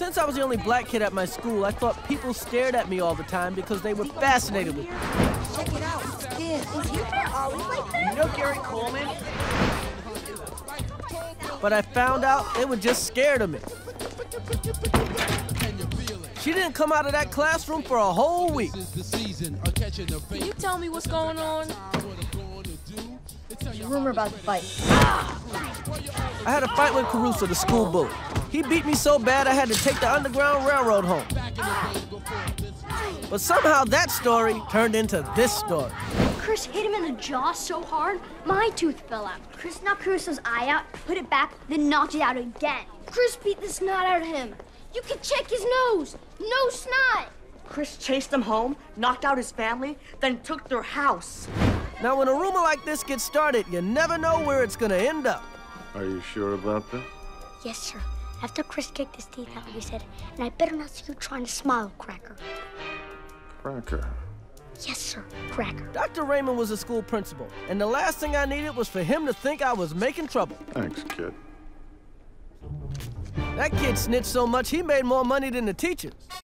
Since I was the only black kid at my school, I thought people stared at me all the time because they were fascinated with me. Check it out. Is your hair always like that? You know Gary Coleman? But I found out they were just scared of me. She didn't come out of that classroom for a whole week. Can you tell me what's going on? There's a rumor about the fight. I had a fight with Caruso, the school bully. He beat me so bad I had to take the Underground Railroad home. But somehow that story turned into this story. Chris hit him in the jaw so hard, my tooth fell out. Chris knocked Caruso's eye out, put it back, then knocked it out again. Chris beat the snot out of him. You can check his nose. No snot. Chris chased them home, knocked out his family, then took their house. Now, when a rumor like this gets started, you never know where it's gonna end up. Are you sure about that? Yes, sir. After Chris kicked his teeth out, he said, and I better not see you trying to smile, Cracker. Cracker? Yes, sir, Cracker. Dr. Raymond was a school principal, and the last thing I needed was for him to think I was making trouble. Thanks, kid. That kid snitched so much, he made more money than the teachers.